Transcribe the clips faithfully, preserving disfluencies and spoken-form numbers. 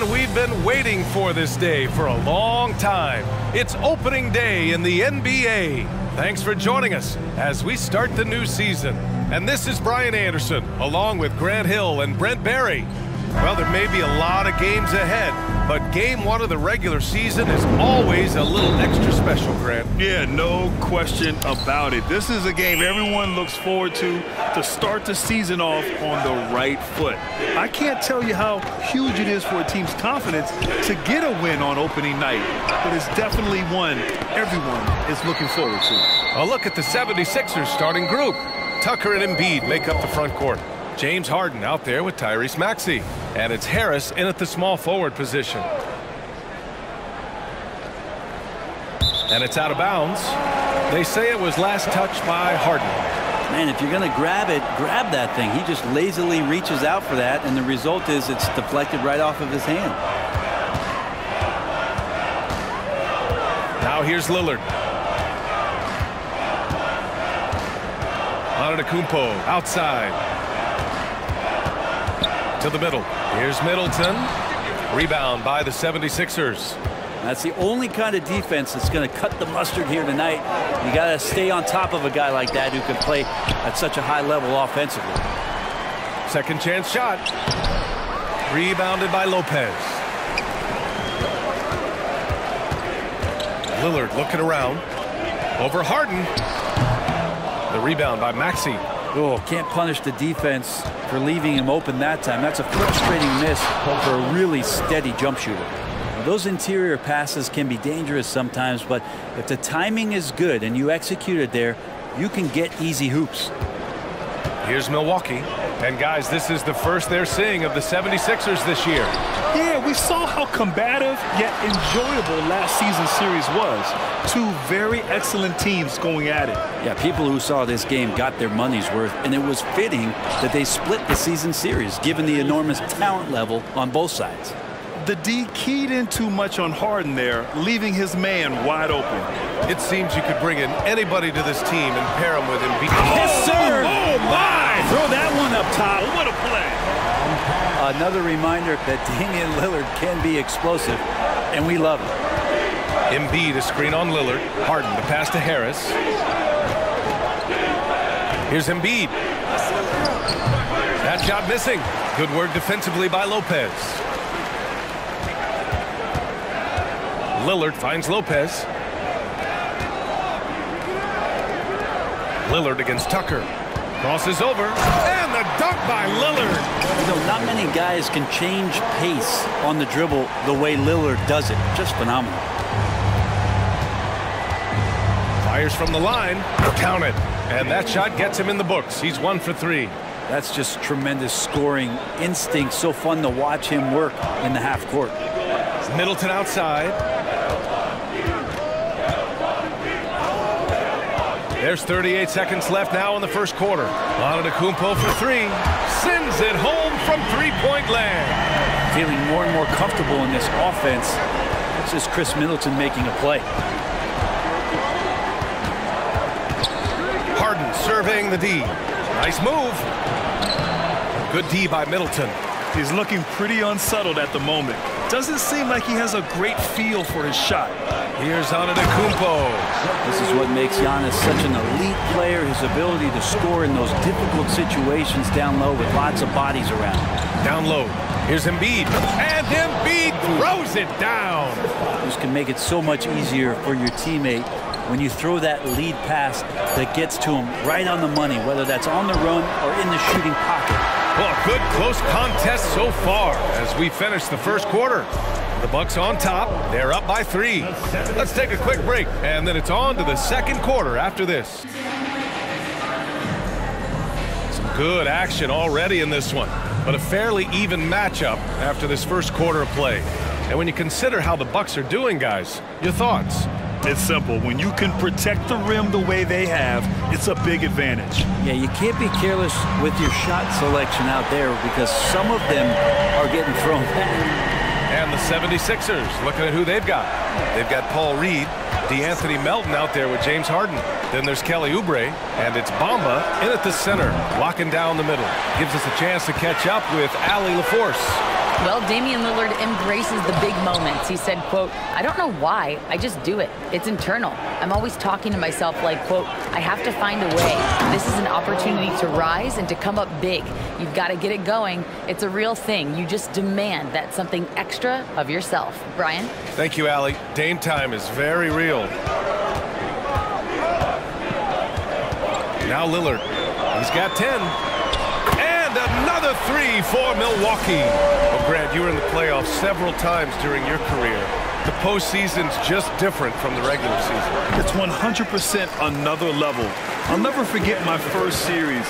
And we've been waiting for this day for a long time. It's opening day in the N B A. Thanks for joining us as we start the new season. And this is Brian Anderson, along with Grant Hill and Brent Berry. Well, there may be a lot of games ahead, but game one of the regular season is always a little extra special, Grant. Yeah, no question about it. This is a game everyone looks forward to to start the season off on the right foot. I can't tell you how huge it is for a team's confidence to get a win on opening night, but it's definitely one everyone is looking forward to. A look at the seventy-sixers starting group. Tucker and Embiid make up the front court. James Harden out there with Tyrese Maxey. And it's Harris in at the small forward position. And it's out of bounds. They say it was last touched by Harden. Man, if you're going to grab it, grab that thing. He just lazily reaches out for that, and the result is it's deflected right off of his hand. Now here's Lillard. Antetokounmpo outside. To the middle. Here's Middleton. Rebound by the seventy-sixers. That's the only kind of defense that's going to cut the mustard here tonight. You got to stay on top of a guy like that who can play at such a high level offensively. Second chance shot. Rebounded by Lopez. Lillard looking around. Over Harden. The rebound by Maxie. Oh, can't punish the defense for leaving him open that time. That's a frustrating miss for a really steady jump shooter. Now, those interior passes can be dangerous sometimes, but if the timing is good and you execute it there, you can get easy hoops. Here's Milwaukee. And, guys, this is the first they're seeing of the seventy-sixers this year. Yeah, we saw how combative yet enjoyable last season's series was. Two very excellent teams going at it. Yeah, people who saw this game got their money's worth, and it was fitting that they split the season series, given the enormous talent level on both sides. The D keyed in too much on Harden there, leaving his man wide open. It seems you could bring in anybody to this team and pair him with Embiid. Yes, sir! Oh, my! Throw that one up top. What a play. Another reminder that Damian Lillard can be explosive, and we love it. Embiid, a screen on Lillard. Harden, the pass to Harris. Here's Embiid. That shot missing. Good work defensively by Lopez. Lillard finds Lopez. Lillard against Tucker. Crosses over. And the dunk by Lillard. You know, not many guys can change pace on the dribble the way Lillard does it. Just phenomenal. Fires from the line. Count it. And that shot gets him in the books. He's one for three. That's just tremendous scoring instinct. So fun to watch him work in the half court. Middleton outside. There's thirty-eight seconds left now in the first quarter. Antetokounmpo for three. Sends it home from three-point land. Feeling more and more comfortable in this offense. This is Chris Middleton making a play. Harden surveying the D. Nice move. Good D by Middleton. He's looking pretty unsettled at the moment. Doesn't seem like he has a great feel for his shot. Here's Antetokounmpo. This is what makes Giannis such an elite player, his ability to score in those difficult situations down low with lots of bodies around. Down low. Here's Embiid. And Embiid throws it down. This can make it so much easier for your teammate when you throw that lead pass that gets to him right on the money, whether that's on the run or in the shooting pocket. Well, a good close contest so far as we finish the first quarter. The Bucks on top. They're up by three. Let's take a quick break, and then it's on to the second quarter after this. Some good action already in this one, but a fairly even matchup after this first quarter of play. And when you consider how the Bucks are doing, guys, your thoughts? It's simple. When you can protect the rim the way they have, it's a big advantage. Yeah, you can't be careless with your shot selection out there because some of them are getting thrown back. And the seventy-sixers, looking at who they've got. They've got Paul Reed, DeAnthony Melton out there with James Harden. Then there's Kelly Oubre, and it's Bamba in at the center, locking down the middle. Gives us a chance to catch up with Allie LaForce. Well, Damian Lillard embraces the big moments. He said, quote, I don't know why, I just do it. It's internal. I'm always talking to myself like, quote, I have to find a way. This is an opportunity to rise and to come up big. You've got to get it going. It's a real thing. You just demand that something extra of yourself. Brian? Thank you, Allie. Dame time is very real. Now Lillard. He's got ten. Another three for Milwaukee. Well, Grant, you were in the playoffs several times during your career. The postseason's just different from the regular season. It's one hundred percent another level. I'll never forget my first series,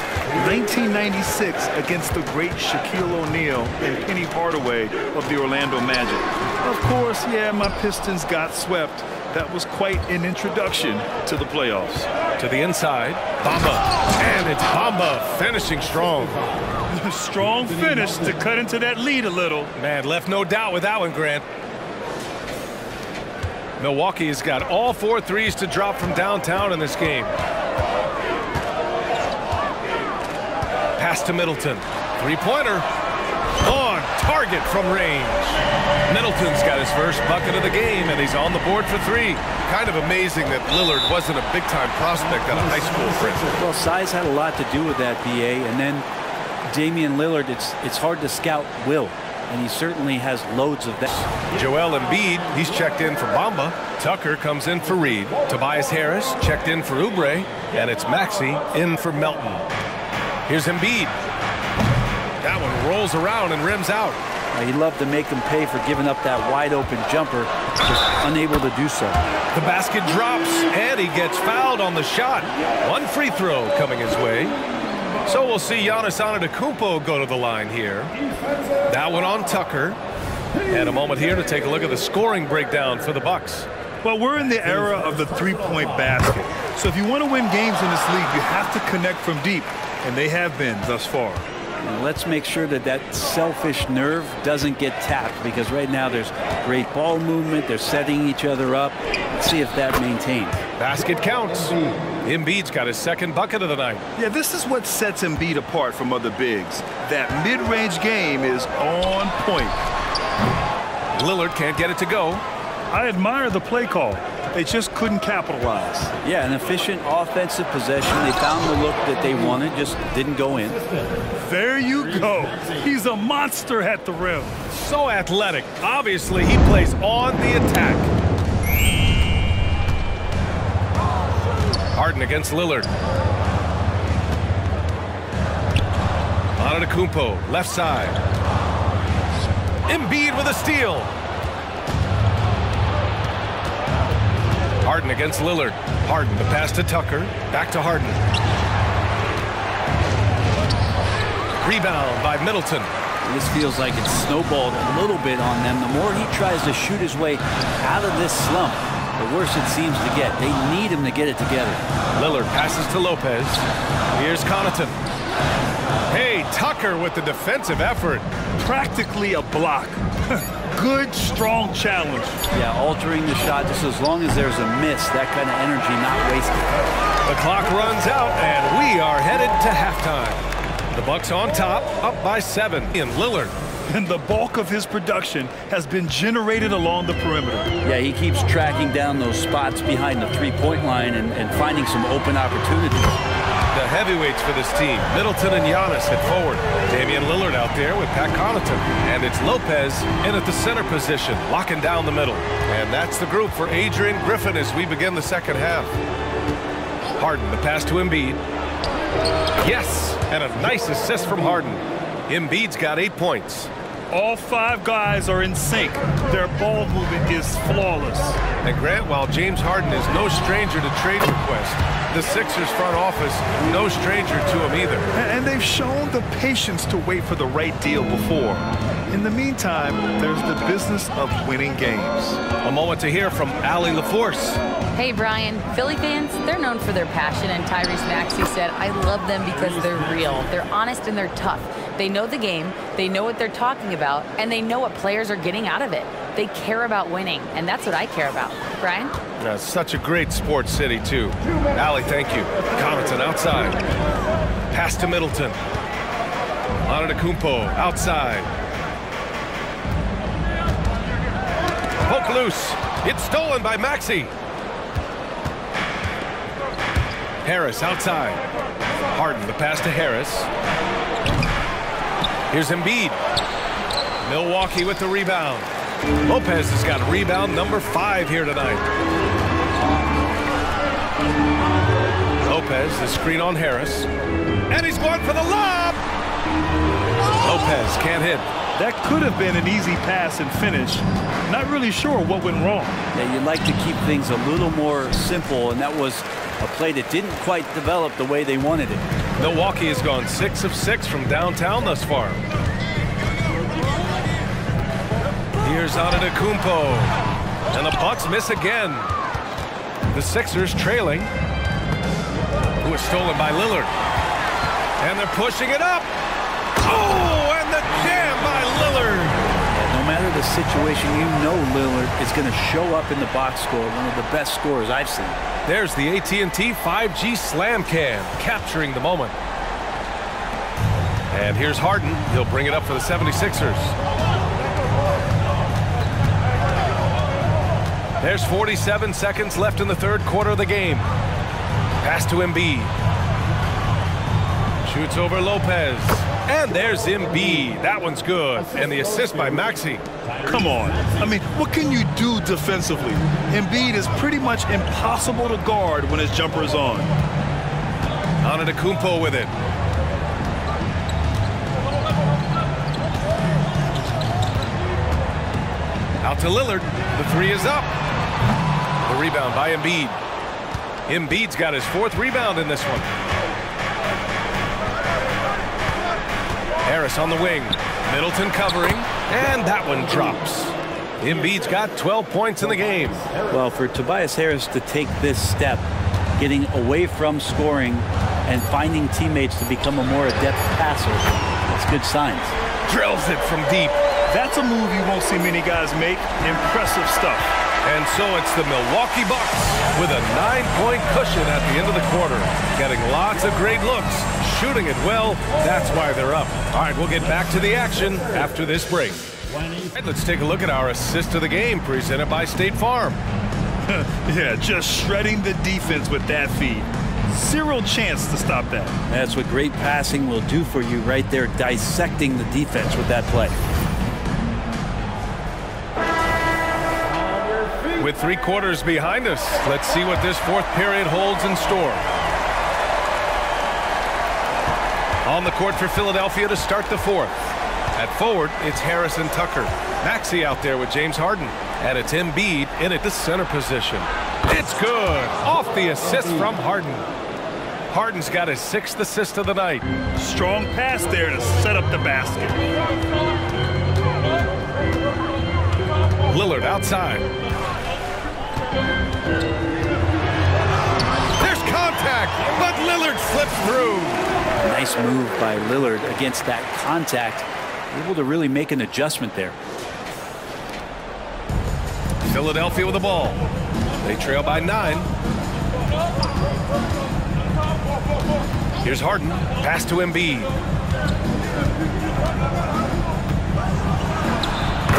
nineteen ninety-six, against the great Shaquille O'Neal and Penny Hardaway of the Orlando Magic. Of course, yeah, my Pistons got swept. That was quite an introduction to the playoffs. To the inside, Bamba, and it's Bamba finishing strong. Strong finish to cut into that lead a little. Man, left no doubt with that one, Grant. Milwaukee has got all four threes to drop from downtown in this game. Pass to Middleton. Three-pointer. On target from range. Middleton's got his first bucket of the game, and he's on the board for three. Kind of amazing that Lillard wasn't a big-time prospect out of high school, for instance. Well, size had a lot to do with that, B A, and then Damian Lillard, it's it's hard to scout will, and he certainly has loads of that. Joel Embiid, he's checked in for Bamba. Tucker comes in for Reed. Tobias Harris checked in for Oubre, and it's Maxie in for Melton. Here's Embiid. That one rolls around and rims out. He'd love to make them pay for giving up that wide-open jumper, just unable to do so. The basket drops, and he gets fouled on the shot. One free throw coming his way. So we'll see Giannis Antetokounmpo go to the line here. That one on Tucker. And a moment here to take a look at the scoring breakdown for the Bucks. Well, we're in the era of the three-point basket. So if you want to win games in this league, you have to connect from deep. And they have been thus far. And let's make sure that that selfish nerve doesn't get tapped. Because right now there's great ball movement. They're setting each other up. Let's see if that maintains. Basket counts. Embiid's got his second bucket of the night. Yeah, this is what sets Embiid apart from other bigs. That mid-range game is on point. Lillard can't get it to go. I admire the play call. They just couldn't capitalize. Yeah, an efficient offensive possession. They found the look that they wanted, just didn't go in. There you go. He's a monster at the rim. So athletic. Obviously, he plays on the attack. Harden against Lillard. Antetokounmpo, left side. Embiid with a steal. Harden against Lillard. Harden, the pass to Tucker. Back to Harden. Rebound by Middleton. This feels like it's snowballed a little bit on them. The more he tries to shoot his way out of this slump, the worse it seems to get. They need him to get it together. Lillard passes to Lopez. Here's Connaughton. Hey, Tucker with the defensive effort. Practically a block. Good, strong challenge. Yeah, altering the shot just as long as there's a miss. That kind of energy not wasted. The clock runs out, and we are headed to halftime. The Bucks on top, up by seven in Lillard. And the bulk of his production has been generated along the perimeter. Yeah, he keeps tracking down those spots behind the three-point line and, and finding some open opportunities. The heavyweights for this team, Middleton and Giannis at forward. Damian Lillard out there with Pat Connaughton. And it's Lopez in at the center position, locking down the middle. And that's the group for Adrian Griffin as we begin the second half. Harden, the pass to Embiid. Yes, and a nice assist from Harden. Embiid's got eight points. All five guys are in sync. Their ball movement is flawless. And Grant, while James Harden is no stranger to trade requests, the Sixers front office, no stranger to him either. And they've shown the patience to wait for the right deal before. In the meantime, there's the business of winning games. A moment to hear from Allie LaForce. Hey, Brian. Philly fans, they're known for their passion, and Tyrese Maxey said, I love them because they're real. They're honest and they're tough. They know the game, they know what they're talking about, and they know what players are getting out of it. They care about winning, and that's what I care about. Brian? Yeah, it's such a great sports city, too. Allie, thank you. Connaughton outside. Pass to Middleton. Antetokounmpo outside. knocked loose. It's stolen by Maxie. Harris outside. Harden, the pass to Harris. Here's Embiid. Milwaukee with the rebound. Lopez has got rebound number five here tonight. Lopez, the screen on Harris. And he's going for the lob! Lopez can't hit. That could have been an easy pass and finish. Not really sure what went wrong. Yeah, you like to keep things a little more simple, and that was a play that didn't quite develop the way they wanted it. Milwaukee has gone six of six from downtown thus far. Here's Antetokounmpo, and the Bucks miss again. The Sixers trailing. Who is stolen by Lillard, and they're pushing it up. Oh, and the jam by Lillard. No matter the situation, you know Lillard is going to show up in the box score. One of the best scorers I've seen. There's the A T and T five G slam cam, capturing the moment. And here's Harden. He'll bring it up for the seventy-sixers. There's forty-seven seconds left in the third quarter of the game. Pass to Embiid. Shoots over Lopez. And there's Embiid. That one's good. And the assist by Maxey. Come on. I mean, what can you do defensively? Embiid is pretty much impossible to guard when his jumper is on. Antetokounmpo with it. Out to Lillard. The three is up. The rebound by Embiid. Embiid's got his fourth rebound in this one. Harris on the wing. Middleton covering, and that one drops. Embiid's got twelve points in the game. Well, for Tobias Harris to take this step, getting away from scoring and finding teammates to become a more adept passer, that's good signs. Drills it from deep. That's a move you won't see many guys make. Impressive stuff. And so it's the Milwaukee Bucks with a nine-point cushion at the end of the quarter. Getting lots of great looks. Shooting it well, that's why they're up. All right, we'll get back to the action after this break. And let's take a look at our assist of the game presented by State Farm. Yeah, just shredding the defense with that feed. Zero chance to stop that. That's what great passing will do for you right there, dissecting the defense with that play. With three quarters behind us, let's see what this fourth period holds in store. On the court for Philadelphia to start the fourth. At forward, it's Harrison Tucker. Maxey out there with James Harden. And it's Embiid in at the center position. It's good. Off the assist from Harden. Harden's got his sixth assist of the night. Strong pass there to set up the basket. Lillard outside. There's contact, but Lillard slips through. Nice move by Lillard against that contact. Able to really make an adjustment there. Philadelphia with the ball. They trail by nine. Here's Harden. Pass to Embiid.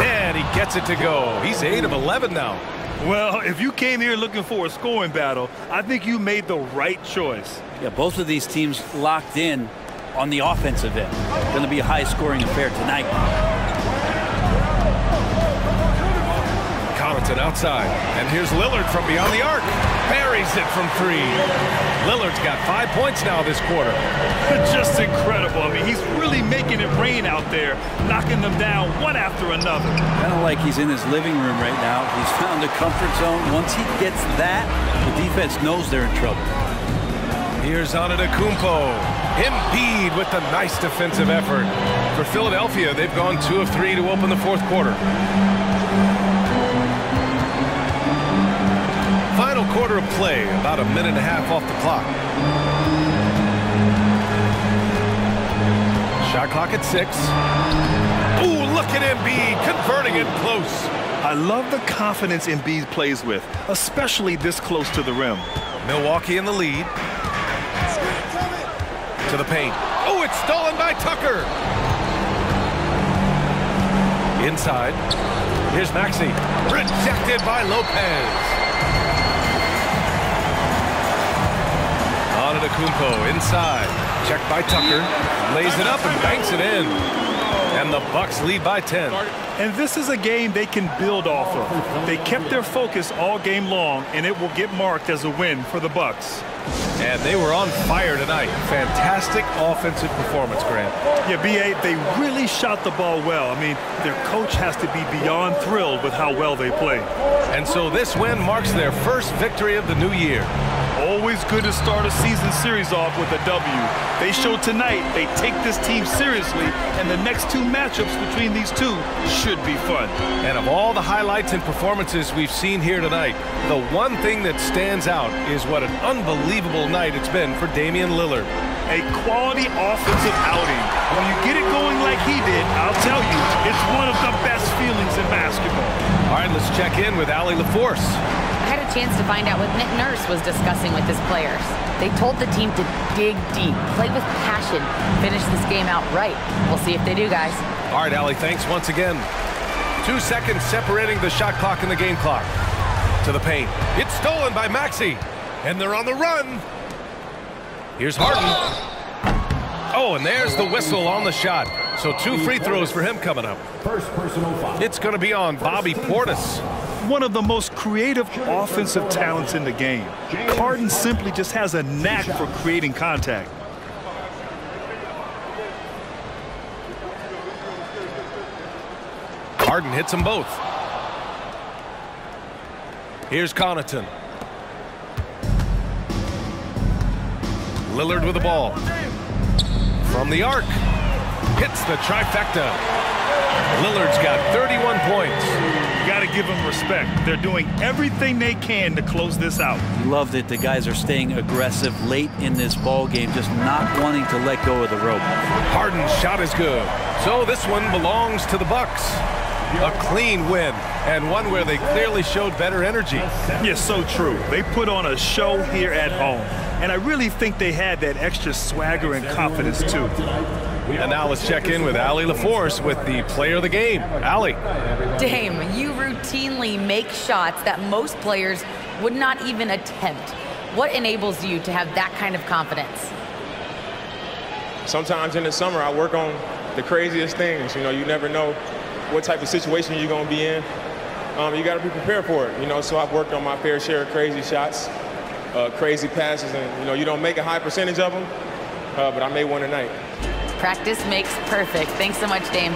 And he gets it to go. He's eight of eleven now. Well, if you came here looking for a scoring battle, I think you made the right choice. Yeah, both of these teams locked in on the offensive end. Going to be a high-scoring affair tonight. Connaughton outside, and here's Lillard from beyond the arc. Buries it from three. Lillard's got five points now this quarter. Just incredible. I mean, he's really making it rain out there, knocking them down one after another. Kind of like he's in his living room right now. He's found a comfort zone. Once he gets that, the defense knows they're in trouble. Here's Antetokounmpo. Embiid with the nice defensive effort. For Philadelphia, they've gone two of three to open the fourth quarter. Final quarter of play, about a minute and a half off the clock. Shot clock at six. Ooh, look at Embiid converting it close. I love the confidence Embiid plays with, especially this close to the rim. Milwaukee in the lead. To the paint. Oh, it's stolen by Tucker. Inside. Here's Maxie, rejected by Lopez. Antetokounmpo inside, checked by Tucker, lays it up and banks it in. And the Bucks lead by ten. And this is a game they can build off of. They kept their focus all game long, and it will get marked as a win for the Bucks. And they were on fire tonight. Fantastic offensive performance, Grant. Yeah, B A, they really shot the ball well. I mean, their coach has to be beyond thrilled with how well they played. And so this win marks their first victory of the new year. Always good to start a season series off with a W. They showed tonight they take this team seriously, and the next two matchups between these two should be fun. And of all the highlights and performances we've seen here tonight, the one thing that stands out is what an unbelievable night it's been for Damian Lillard. A quality offensive outing. When you get it going like he did, I'll tell you, it's one of the best feelings in basketball. All right, let's check in with Allie LaForce. I had a chance to find out what Nick Nurse was discussing with his players. They told the team to dig deep, play with passion, finish this game out right. We'll see if they do, guys. All right, Allie, thanks once again. Two seconds separating the shot clock and the game clock. To the paint. It's stolen by Maxey, and they're on the run. Here's Harden. Oh, and there's the whistle on the shot. So two free throws for him coming up. First personal foul. It's going to be on Bobby Portis. One of the most creative offensive talents in the game. Harden simply just has a knack for creating contact. Harden hits them both. Here's Connaughton. Lillard with the ball. From the arc. Hits the trifecta. Lillard's got thirty-one points. Got to give them respect. They're doing everything they can to close this out. Love that the guys are staying aggressive late in this ball game, just not wanting to let go of the rope. Harden's shot is good. So this one belongs to the Bucks. A clean win, and one where they clearly showed better energy. Yeah, so true. They put on a show here at home, and I really think they had that extra swagger and confidence too. And now let's check in with Allie LaForce with the player of the game. Allie. Dame, you routinely make shots that most players would not even attempt. What enables you to have that kind of confidence? Sometimes in the summer, I work on the craziest things. You know, you never know what type of situation you're going to be in. Um, you got to be prepared for it. You know, so I've worked on my fair share of crazy shots, uh, crazy passes, and, you know, you don't make a high percentage of them, uh, but I made one tonight. Practice makes perfect. Thanks so much, Dame.